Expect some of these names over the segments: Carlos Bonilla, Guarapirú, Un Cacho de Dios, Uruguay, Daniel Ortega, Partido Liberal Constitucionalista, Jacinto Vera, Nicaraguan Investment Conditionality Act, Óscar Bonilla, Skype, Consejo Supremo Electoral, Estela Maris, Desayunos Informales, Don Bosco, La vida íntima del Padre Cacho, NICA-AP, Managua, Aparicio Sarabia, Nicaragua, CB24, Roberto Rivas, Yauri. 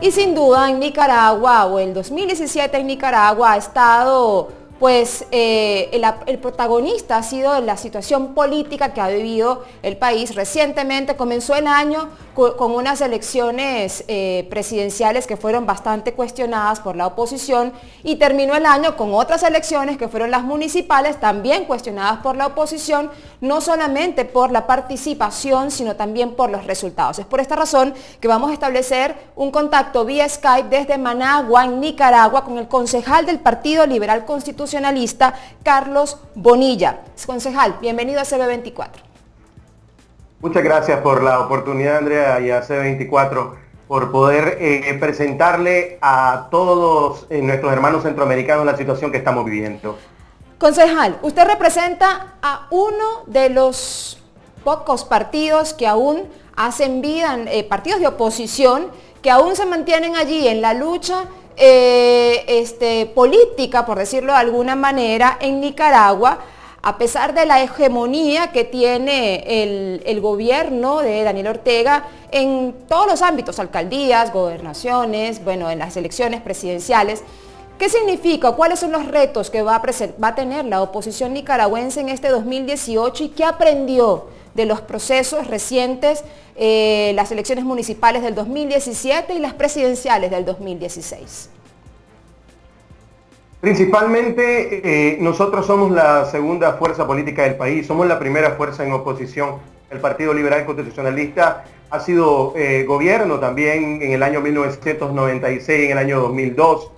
y sin duda en Nicaragua, o el 2017 en Nicaragua, ha estado, pues el protagonista ha sido la situación política que ha vivido el país. Recientemente comenzó el año con unas elecciones presidenciales que fueron bastante cuestionadas por la oposición, y terminó el año con otras elecciones que fueron las municipales, también cuestionadas por la oposición, no solamente por la participación, sino también por los resultados. Es por esta razón que vamos a establecer un contacto vía Skype desde Managua, en Nicaragua, con el concejal del Partido Liberal Constitucionalista, Carlos Bonilla. Concejal, bienvenido a CB24. Muchas gracias por la oportunidad, Andrea, y a CB24 por poder presentarle a todos nuestros hermanos centroamericanos la situación que estamos viviendo. Concejal, usted representa a uno de los pocos partidos que aún hacen vida, partidos de oposición, que aún se mantienen allí en la lucha política, por decirlo de alguna manera, en Nicaragua, a pesar de la hegemonía que tiene el gobierno de Daniel Ortega en todos los ámbitos, alcaldías, gobernaciones, bueno, en las elecciones presidenciales. ¿Qué significa? ¿Cuáles son los retos que va a tener la oposición nicaragüense en este 2018 y qué aprendió de los procesos recientes, las elecciones municipales del 2017 y las presidenciales del 2016? Principalmente nosotros somos la segunda fuerza política del país, somos la primera fuerza en oposición. El Partido Liberal Constitucionalista ha sido gobierno también en el año 1996, en el año 2002.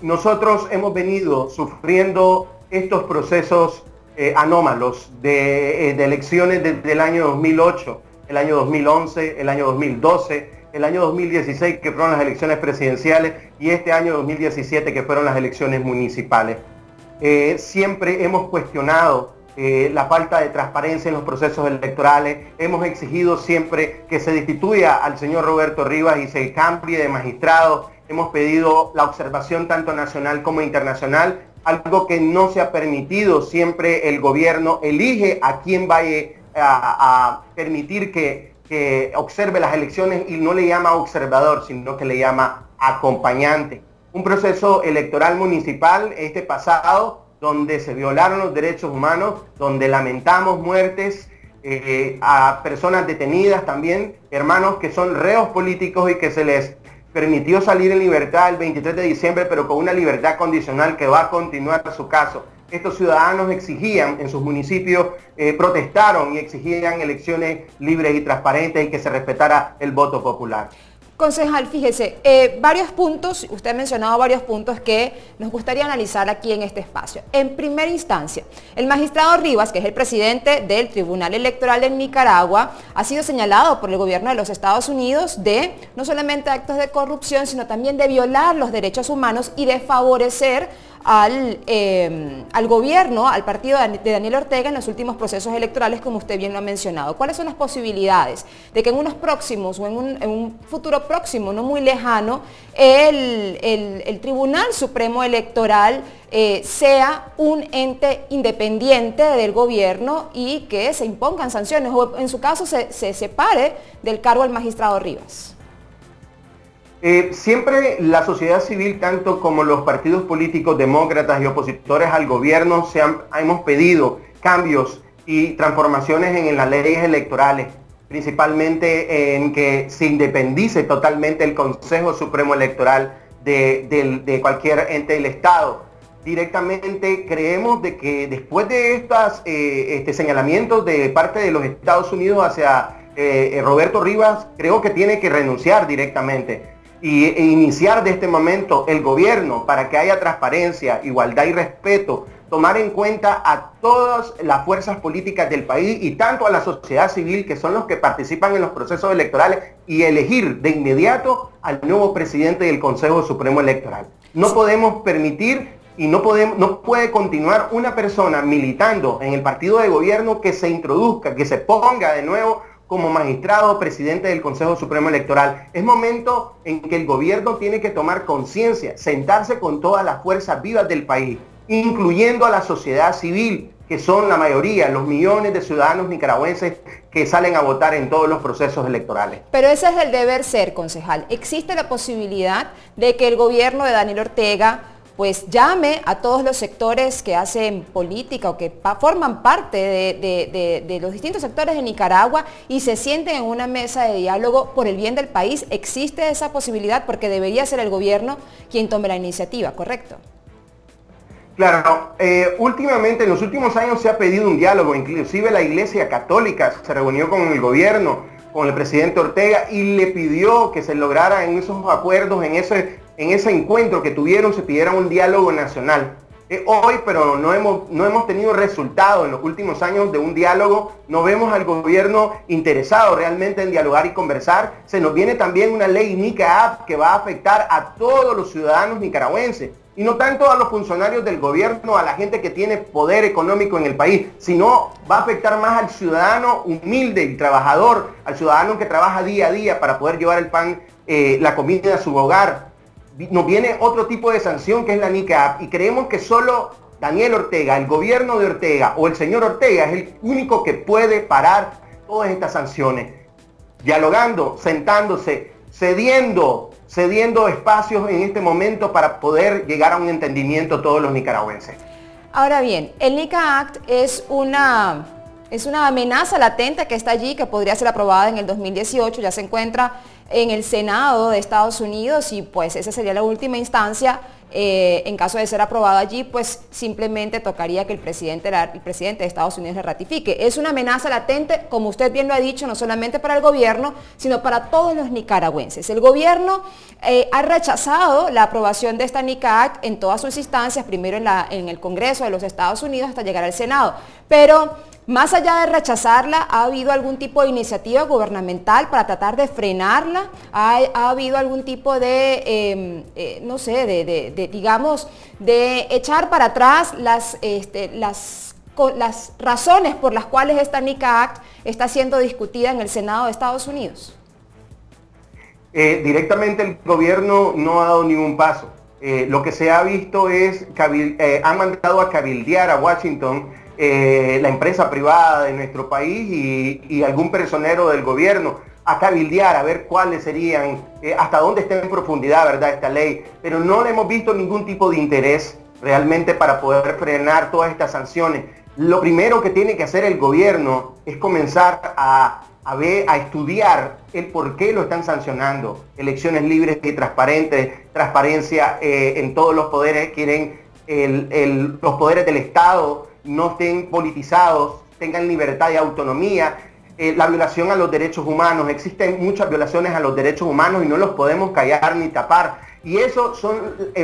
Nosotros hemos venido sufriendo estos procesos anómalos de elecciones desde el año 2008, el año 2011, el año 2012, el año 2016 que fueron las elecciones presidenciales y este año 2017 que fueron las elecciones municipales. Siempre hemos cuestionado la falta de transparencia en los procesos electorales, hemos exigido siempre que se destituya al señor Roberto Rivas y se cambie de magistrado, hemos pedido la observación tanto nacional como internacional, algo que no se ha permitido. Siempre el gobierno elige a quien vaya a permitir que observe las elecciones y no le llama observador, sino que le llama acompañante. Un proceso electoral municipal este pasado donde se violaron los derechos humanos, donde lamentamos muertes a personas detenidas también, hermanos que son reos políticos y que se les permitió salir en libertad el 23 de diciembre, pero con una libertad condicional que va a continuar su caso. Estos ciudadanos exigían en sus municipios, protestaron y exigían elecciones libres y transparentes y que se respetara el voto popular. Concejal, fíjese, varios puntos, usted ha mencionado varios puntos que nos gustaría analizar aquí en este espacio. En primera instancia, el magistrado Rivas, que es el presidente del Tribunal Electoral en Nicaragua, ha sido señalado por el gobierno de los Estados Unidos de no solamente actos de corrupción, sino también de violar los derechos humanos y de favorecer al gobierno, al partido de Daniel Ortega en los últimos procesos electorales, como usted bien lo ha mencionado. ¿Cuáles son las posibilidades de que en unos próximos o en un futuro próximo, no muy lejano, el Tribunal Supremo Electoral sea un ente independiente del gobierno y que se impongan sanciones o en su caso se separe del cargo al magistrado Rivas? Siempre la sociedad civil, tanto como los partidos políticos demócratas y opositores al gobierno, hemos pedido cambios y transformaciones en las leyes electorales, principalmente en que se independice totalmente el Consejo Supremo Electoral de cualquier ente del Estado. Directamente creemos de que después de estos señalamientos de parte de los Estados Unidos hacia Roberto Rivas, creo que tiene que renunciar directamente e iniciar de este momento el gobierno para que haya transparencia, igualdad y respeto, tomar en cuenta a todas las fuerzas políticas del país y tanto a la sociedad civil, que son los que participan en los procesos electorales, y elegir de inmediato al nuevo presidente del Consejo Supremo Electoral. No podemos permitir y no puede continuar una persona militando en el partido de gobierno que se introduzca, que se ponga de nuevo como magistrado, presidente del Consejo Supremo Electoral. Es momento en que el gobierno tiene que tomar conciencia, sentarse con todas las fuerzas vivas del país incluyendo a la sociedad civil, que son la mayoría, los millones de ciudadanos nicaragüenses que salen a votar en todos los procesos electorales. Pero ese es el deber ser, concejal. ¿Existe la posibilidad de que el gobierno de Daniel Ortega pues llame a todos los sectores que hacen política o que forman parte de los distintos sectores de Nicaragua y se sienten en una mesa de diálogo por el bien del país? ¿Existe esa posibilidad? Porque debería ser el gobierno quien tome la iniciativa, ¿correcto? Claro, últimamente, en los últimos años se ha pedido un diálogo, inclusive la Iglesia Católica se reunió con el gobierno, con el presidente Ortega, y le pidió que se lograra en esos acuerdos, en ese encuentro que tuvieron, se pidiera un diálogo nacional. Hoy, pero no hemos tenido resultado en los últimos años de un diálogo, no vemos al gobierno interesado realmente en dialogar y conversar. Se nos viene también una ley NICA-AP que va a afectar a todos los ciudadanos nicaragüenses, y no tanto a los funcionarios del gobierno, a la gente que tiene poder económico en el país, sino va a afectar más al ciudadano humilde y trabajador, al ciudadano que trabaja día a día para poder llevar el pan, la comida a su hogar. Nos viene otro tipo de sanción que es la NICA-AP, y creemos que solo Daniel Ortega, el gobierno de Ortega o el señor Ortega es el único que puede parar todas estas sanciones. Dialogando, sentándose, cediendo espacios en este momento para poder llegar a un entendimiento todos los nicaragüenses. Ahora bien, el NICA Act es una amenaza latente que está allí, que podría ser aprobada en el 2018, ya se encuentra en el Senado de Estados Unidos y pues esa sería la última instancia. En caso de ser aprobado allí, pues simplemente tocaría que el presidente de Estados Unidos la ratifique. Es una amenaza latente, como usted bien lo ha dicho, no solamente para el gobierno, sino para todos los nicaragüenses. El gobierno ha rechazado la aprobación de esta NICA Act en todas sus instancias, primero en el Congreso de los Estados Unidos hasta llegar al Senado. Pero más allá de rechazarla, ¿ha habido algún tipo de iniciativa gubernamental para tratar de frenarla? ¿Ha habido algún tipo de, no sé, de echar para atrás las razones por las cuales esta NICA Act está siendo discutida en el Senado de Estados Unidos? Directamente el gobierno no ha dado ningún paso. Lo que se ha visto es que han mandado a cabildear a Washington la empresa privada de nuestro país y algún personero del gobierno, a cabildear, a ver cuáles serían, hasta dónde está en profundidad, ¿verdad?, esta ley, pero no le hemos visto ningún tipo de interés realmente para poder frenar todas estas sanciones. Lo primero que tiene que hacer el gobierno es comenzar a estudiar el por qué lo están sancionando. Elecciones libres y transparentes, transparencia en todos los poderes, quieren los poderes del Estado no estén politizados, tengan libertad y autonomía. La violación a los derechos humanos, existen muchas violaciones a los derechos humanos y no los podemos callar ni tapar. Y eso son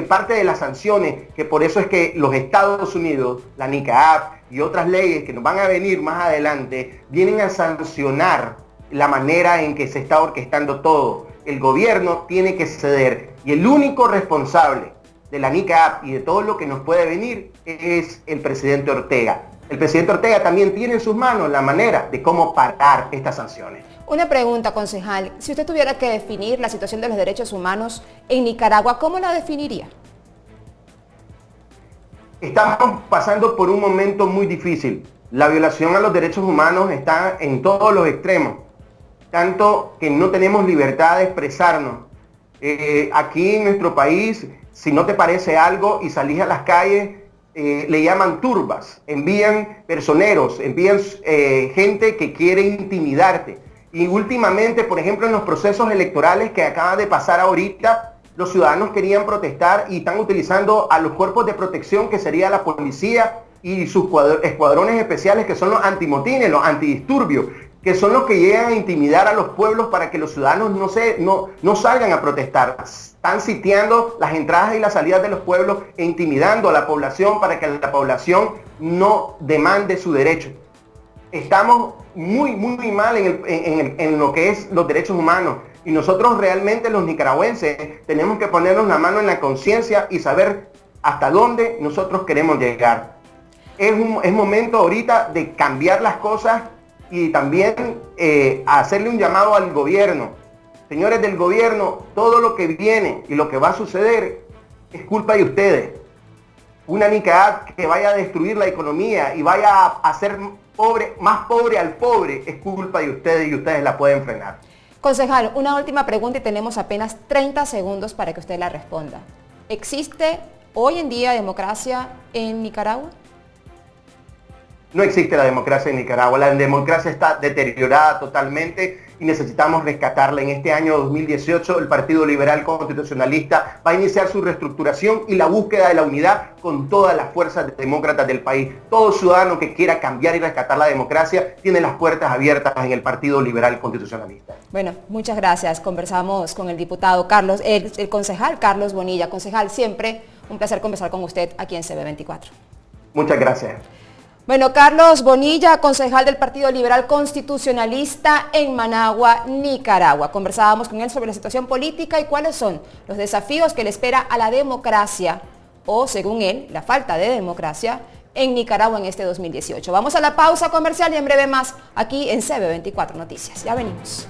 parte de las sanciones, que por eso es que los Estados Unidos, la NICA-AP y otras leyes que nos van a venir más adelante, vienen a sancionar la manera en que se está orquestando todo. El gobierno tiene que ceder, y el único responsable de la NICA-AP y de todo lo que nos puede venir es el presidente Ortega. El presidente Ortega también tiene en sus manos la manera de cómo parar estas sanciones. Una pregunta, concejal. Si usted tuviera que definir la situación de los derechos humanos en Nicaragua, ¿cómo la definiría? Estamos pasando por un momento muy difícil. La violación a los derechos humanos está en todos los extremos, tanto que no tenemos libertad de expresarnos. Aquí en nuestro país, si no te parece algo y salís a las calles, le llaman turbas, envían personeros, envían gente que quiere intimidarte. Y últimamente, por ejemplo, en los procesos electorales que acaban de pasar ahorita, los ciudadanos querían protestar y están utilizando a los cuerpos de protección, que sería la policía, y sus escuadrones especiales, que son los antimotines, los antidisturbios, que son los que llegan a intimidar a los pueblos para que los ciudadanos no salgan a protestar. Están sitiando las entradas y las salidas de los pueblos e intimidando a la población para que la población no demande su derecho. Estamos muy, muy mal en lo que es los derechos humanos, y nosotros realmente, los nicaragüenses, tenemos que ponernos la mano en la conciencia y saber hasta dónde nosotros queremos llegar. Es momento ahorita de cambiar las cosas y también hacerle un llamado al gobierno. Señores del gobierno, todo lo que viene y lo que va a suceder es culpa de ustedes. una Nicaragua que vaya a destruir la economía y vaya a hacer pobre, más pobre al pobre, es culpa de ustedes y ustedes la pueden frenar. Concejal, una última pregunta y tenemos apenas 30 segundos para que usted la responda. ¿Existe hoy en día democracia en Nicaragua? No existe la democracia en Nicaragua, la democracia está deteriorada totalmente y necesitamos rescatarla. En este año 2018 el Partido Liberal Constitucionalista va a iniciar su reestructuración y la búsqueda de la unidad con todas las fuerzas demócratas del país. Todo ciudadano que quiera cambiar y rescatar la democracia tiene las puertas abiertas en el Partido Liberal Constitucionalista. Bueno, muchas gracias. Conversamos con el diputado Carlos, el concejal Carlos Bonilla. Concejal, siempre un placer conversar con usted aquí en CB24. Muchas gracias. Bueno, Carlos Bonilla, concejal del Partido Liberal Constitucionalista en Managua, Nicaragua. Conversábamos con él sobre la situación política y cuáles son los desafíos que le espera a la democracia, o según él, la falta de democracia, en Nicaragua en este 2018. Vamos a la pausa comercial y en breve más aquí en CB24 Noticias. Ya venimos.